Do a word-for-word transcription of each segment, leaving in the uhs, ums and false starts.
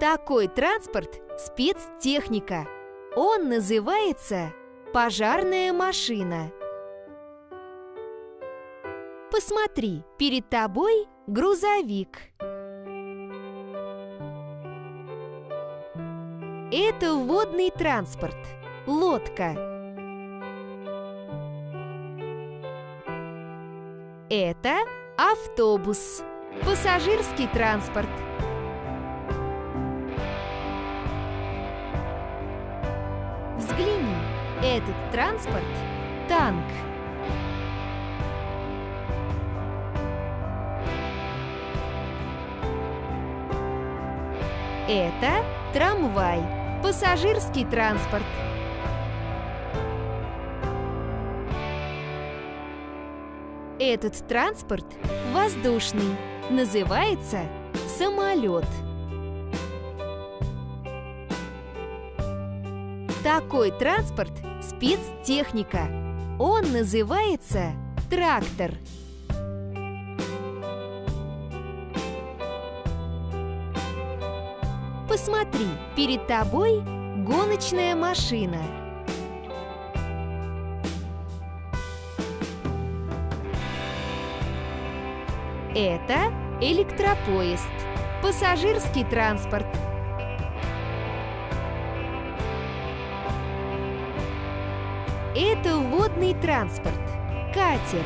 Такой транспорт – спецтехника. Он называется пожарная машина. Посмотри, перед тобой грузовик. Это водный транспорт – лодка. Это автобус – пассажирский транспорт. Взгляни, этот транспорт – танк. Это трамвай, пассажирский транспорт. Этот транспорт воздушный, называется самолет. Такой транспорт – спецтехника. Он называется трактор. Посмотри, перед тобой гоночная машина. Это электропоезд, пассажирский транспорт. Это водный транспорт, катер.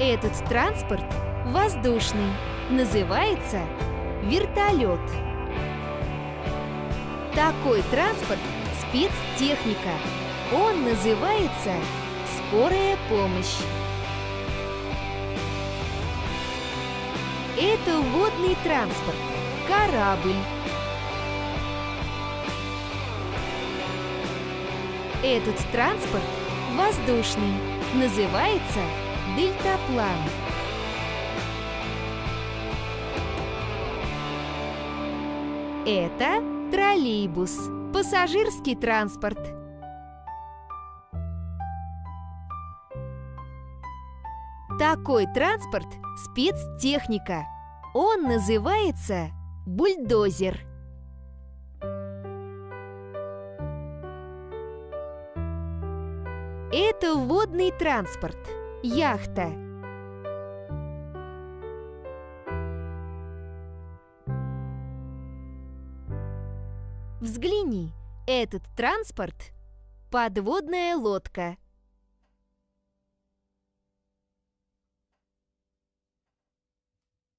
Этот транспорт воздушный, называется вертолет. Такой транспорт – спецтехника. Он называется скорая помощь. Это водный транспорт, корабль. Этот транспорт воздушный, называется дельтаплан. Это троллейбус, пассажирский транспорт. Такой транспорт – спецтехника. Он называется бульдозер. Это водный транспорт, яхта. Взгляни, этот транспорт – подводная лодка.